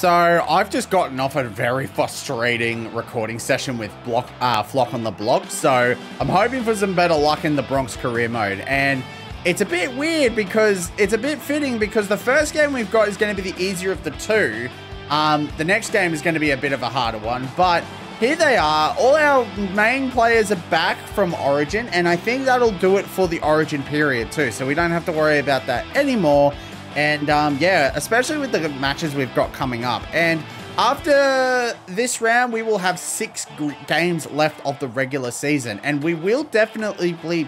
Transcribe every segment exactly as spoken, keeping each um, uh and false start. So I've just gotten off a very frustrating recording session with block, uh, Flock on the Block. So I'm hoping for some better luck in the Bronx Career Mode. And it's a bit weird because it's a bit fitting because the first game we've got is going to be the easier of the two. Um, the next game is going to be a bit of a harder one. But here they are. All our main players are back from Origin. And I think that'll do it for the Origin period too. So we don't have to worry about that anymore. And um, yeah, especially with the matches we've got coming up. And after this round, we will have six g games left of the regular season. And we will definitely be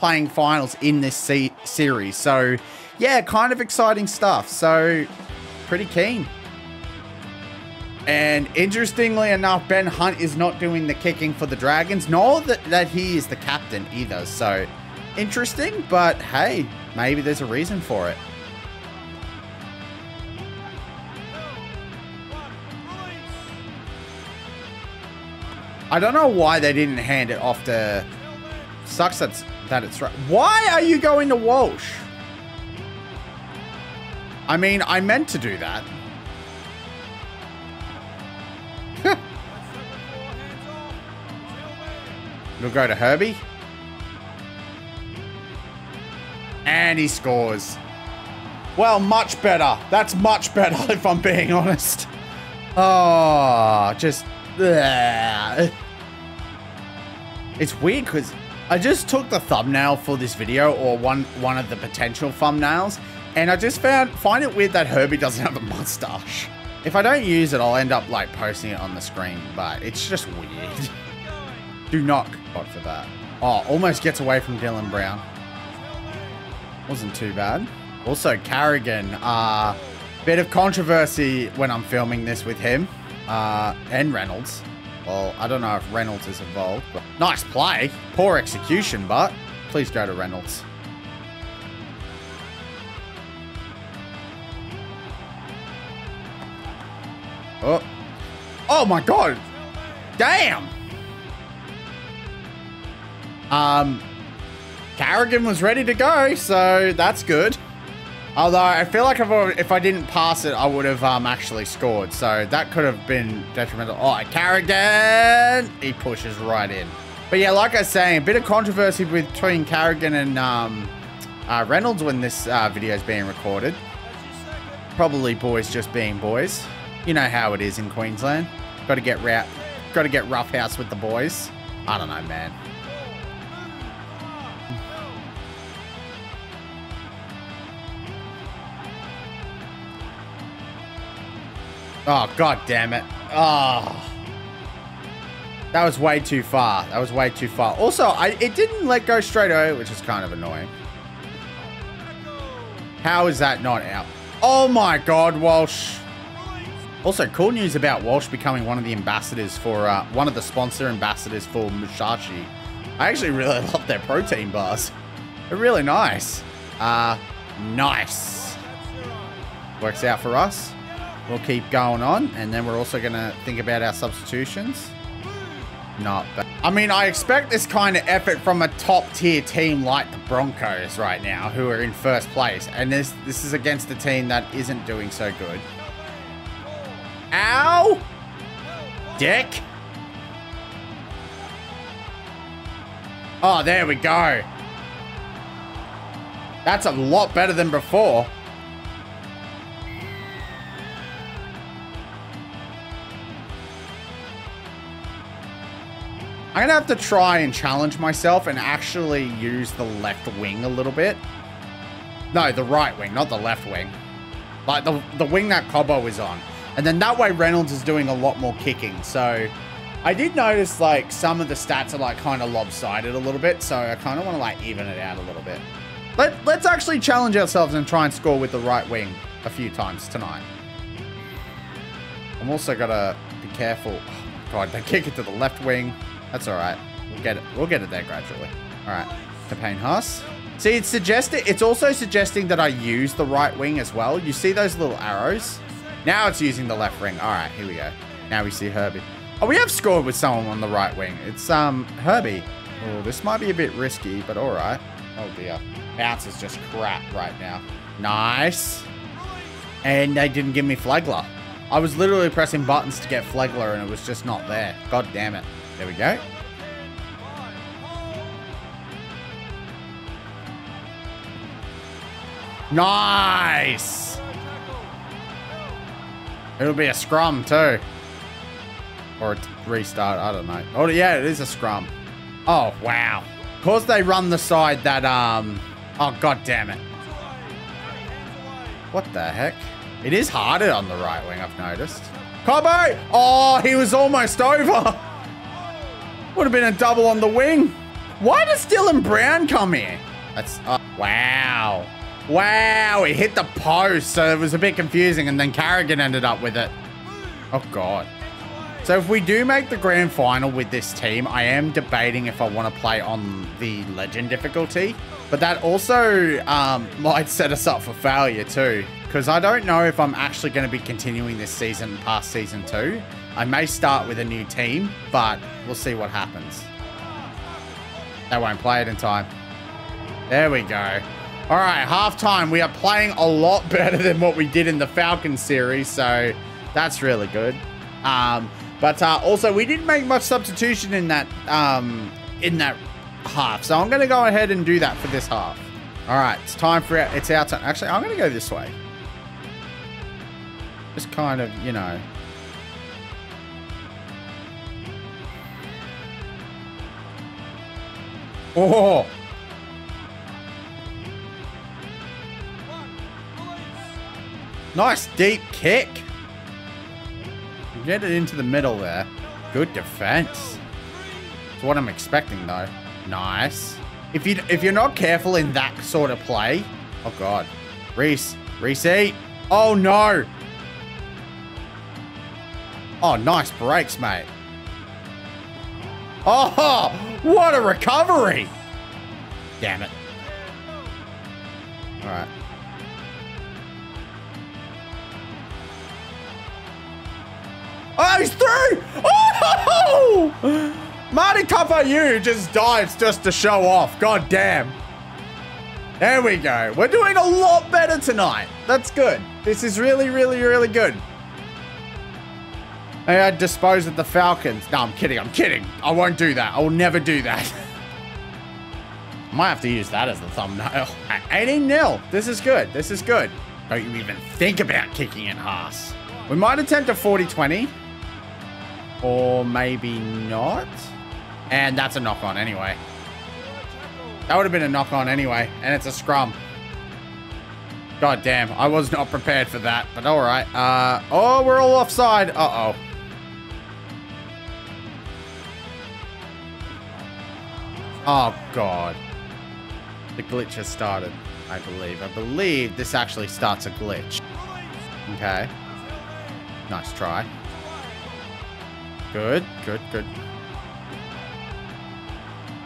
playing finals in this se series. So yeah, kind of exciting stuff. So pretty keen. And interestingly enough, Ben Hunt is not doing the kicking for the Dragons, nor that, that he is the captain either. So interesting, but hey, maybe there's a reason for it. I don't know why they didn't hand it off to... Sucks that's, that it's right. Why are you going to Walsh? I mean, I meant to do that. We'll go to Herbie. And he scores. Well, much better. That's much better, if I'm being honest. Oh, just... Ugh. It's weird because I just took the thumbnail for this video, or one one of the potential thumbnails, and I just found find it weird that Herbie doesn't have a mustache. If I don't use it, I'll end up like posting it on the screen, but it's just weird. Do not God for that. Oh, almost gets away from Dylan Brown. Wasn't too bad. Also Carrigan, uh bit of controversy when I'm filming this with him. Uh, and Reynolds. Well, I don't know if Reynolds is involved. But nice play. Poor execution, but please go to Reynolds. Oh. Oh my God. Damn. Um, Carrigan was ready to go, so that's good. Although, I feel like I've already, if I didn't pass it, I would have um, actually scored. So, that could have been detrimental. Oh, Carrigan! He pushes right in. But yeah, like I was saying, a bit of controversy between Carrigan and um, uh, Reynolds when this uh, video is being recorded. Probably boys just being boys. You know how it is in Queensland. Got to get rough, got to get roughhouse with the boys. I don't know, man. Oh, God damn it. Oh, that was way too far. That was way too far. Also, I, it didn't let go straight away, which is kind of annoying. How is that not out? Oh my God, Walsh. Also, cool news about Walsh becoming one of the ambassadors for, uh, one of the sponsor ambassadors for Musashi. I actually really love their protein bars. They're really nice. Uh, nice. Works out for us. We'll keep going on, and then we're also going to think about our substitutions. Not bad. I mean, I expect this kind of effort from a top-tier team like the Broncos right now, who are in first place. And this this is against a team that isn't doing so good. Ow! Dick! Oh, there we go. That's a lot better than before. I'm going to have to try and challenge myself and actually use the left wing a little bit. No, the right wing, not the left wing. Like the, the wing that Cobbo is on. And then that way Reynolds is doing a lot more kicking. So I did notice like some of the stats are like kind of lopsided a little bit. So I kind of want to like even it out a little bit. Let, let's actually challenge ourselves and try and score with the right wing a few times tonight. I'm also got to be careful. Oh my God, they kick it to the left wing. That's all right. We'll get it. We'll get it there gradually. All right. To Payne Haas. See, it's suggested. It's also suggesting that I use the right wing as well. You see those little arrows? Now it's using the left wing. All right. Here we go. Now we see Herbie. Oh, we have scored with someone on the right wing. It's um Herbie. Oh, this might be a bit risky, but all right. Oh dear. Bounce is just crap right now. Nice. And they didn't give me Flagler. I was literally pressing buttons to get Flegler and it was just not there. God damn it. There we go. Nice! It'll be a scrum too. Or a restart, I don't know. Oh yeah, it is a scrum. Oh wow. Of course they run the side that, um... oh god damn it. What the heck? It is harder on the right wing, I've noticed. Cobbo! Oh, he was almost over. Would have been a double on the wing. Why does Dylan Brown come here? That's, uh, wow. Wow, he hit the post, so it was a bit confusing, and then Carrigan ended up with it. Oh, God. So if we do make the grand final with this team, I am debating if I want to play on the legend difficulty, but that also um, might set us up for failure too, because I don't know if I'm actually going to be continuing this season past season two. I may start with a new team, but we'll see what happens. They won't play it in time. There we go. All right, halftime. We are playing a lot better than what we did in the Falcon series, so that's really good. Um, but uh, also, we didn't make much substitution in that um, in that half, so I'm going to go ahead and do that for this half. All right, it's time for our, it's our turn. Actually, I'm going to go this way. Just kind of, you know. Oh. Nice deep kick. Get it into the middle there. Good defense. It's what I'm expecting though. Nice. If you if you're not careful in that sort of play, oh god, Reece, Reece. Oh no. Oh, nice breaks, mate. Oh, what a recovery! Damn it. All right. Oh, he's through! Oh! Marty Kappa Yu just dives just to show off. God damn. There we go. We're doing a lot better tonight. That's good. This is really, really, really good. Hey, I dispose of the Falcons. No, I'm kidding. I'm kidding. I won't do that. I will never do that. I might have to use that as the thumbnail. eighteen nil. This is good. This is good. Don't you even think about kicking in Haas. We might attempt a forty twenty. Or maybe not. And that's a knock-on anyway. That would have been a knock-on anyway. And it's a scrum. God damn. I was not prepared for that. But all right. Uh, oh, we're all offside. Uh-oh. Oh, God. The glitch has started, I believe. I believe this actually starts a glitch. Okay. Nice try. Good, good, good.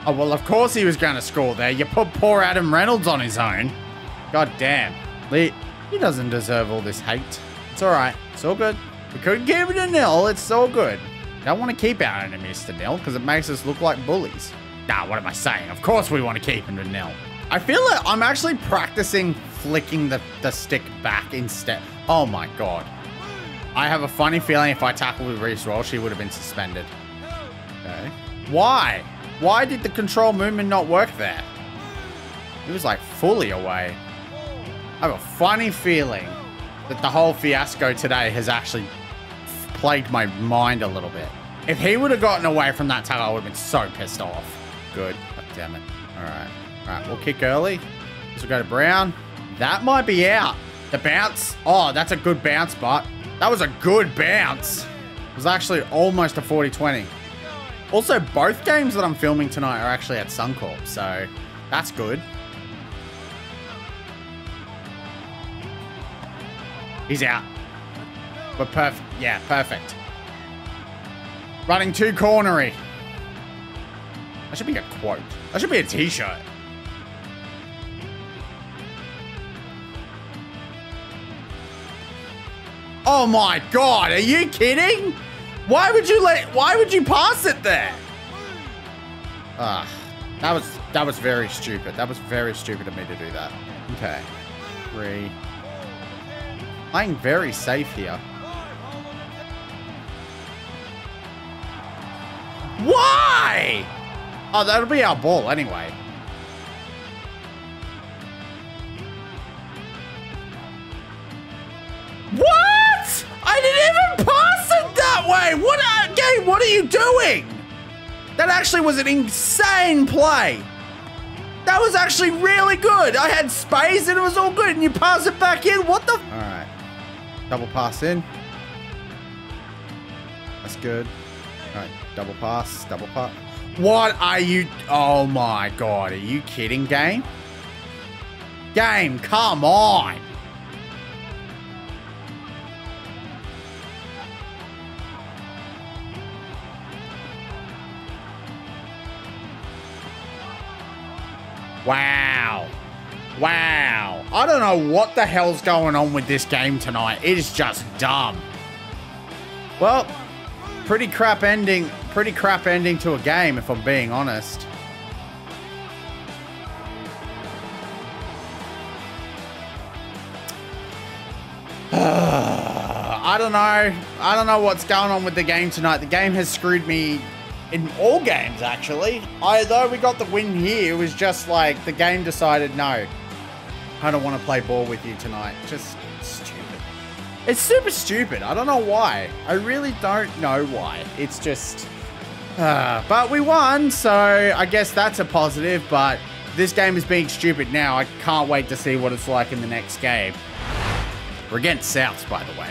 Oh, well, of course he was going to score there. You put poor Adam Reynolds on his own. God damn. He, he doesn't deserve all this hate. It's all right. It's all good. We couldn't give it a nil. It's all good. Don't want to keep our enemies to nil because it makes us look like bullies. Nah, what am I saying? Of course we want to keep him to nil. I feel like I'm actually practicing flicking the, the stick back instead. Oh, my God. I have a funny feeling if I tackled Reece Walsh, he would have been suspended. Okay. Why? Why did the control movement not work there? He was like fully away. I have a funny feeling that the whole fiasco today has actually plagued my mind a little bit. If he would have gotten away from that tackle, I would have been so pissed off. Good. God damn it. All right. All right. We'll kick early. This will go to Brown. That might be out. The bounce. Oh, that's a good bounce, but... that was a good bounce. It was actually almost a forty twenty. Also, both games that I'm filming tonight are actually at Suncorp, so that's good. He's out. But perfect. Yeah, perfect. Running too cornery. That should be a quote. That should be a t-shirt. Oh my God, are you kidding? Why would you let, why would you pass it there? Ah, that was, that was very stupid. That was very stupid of me to do that. Okay. Three. Playing very safe here. Why? Oh, that'll be our ball anyway. What? I didn't even pass it that way. What are, game, what are you doing? That actually was an insane play. That was actually really good. I had space and it was all good, and you pass it back in. What the? All right, double pass in. That's good. All right, double pass, double pass. What are you? Oh my God, are you kidding, game? Game, come on. Wow. Wow. I don't know what the hell's going on with this game tonight. It is just dumb. Well, pretty crap ending. Pretty crap ending to a game, if I'm being honest. I don't know. I don't know what's going on with the game tonight. The game has screwed me. In all games, actually. Although we got the win here, it was just like the game decided, no, I don't want to play ball with you tonight. Just stupid. It's super stupid. I don't know why. I really don't know why. It's just... Uh, but we won, so I guess that's a positive, but this game is being stupid now. I can't wait to see what it's like in the next game. We're against Souths, by the way.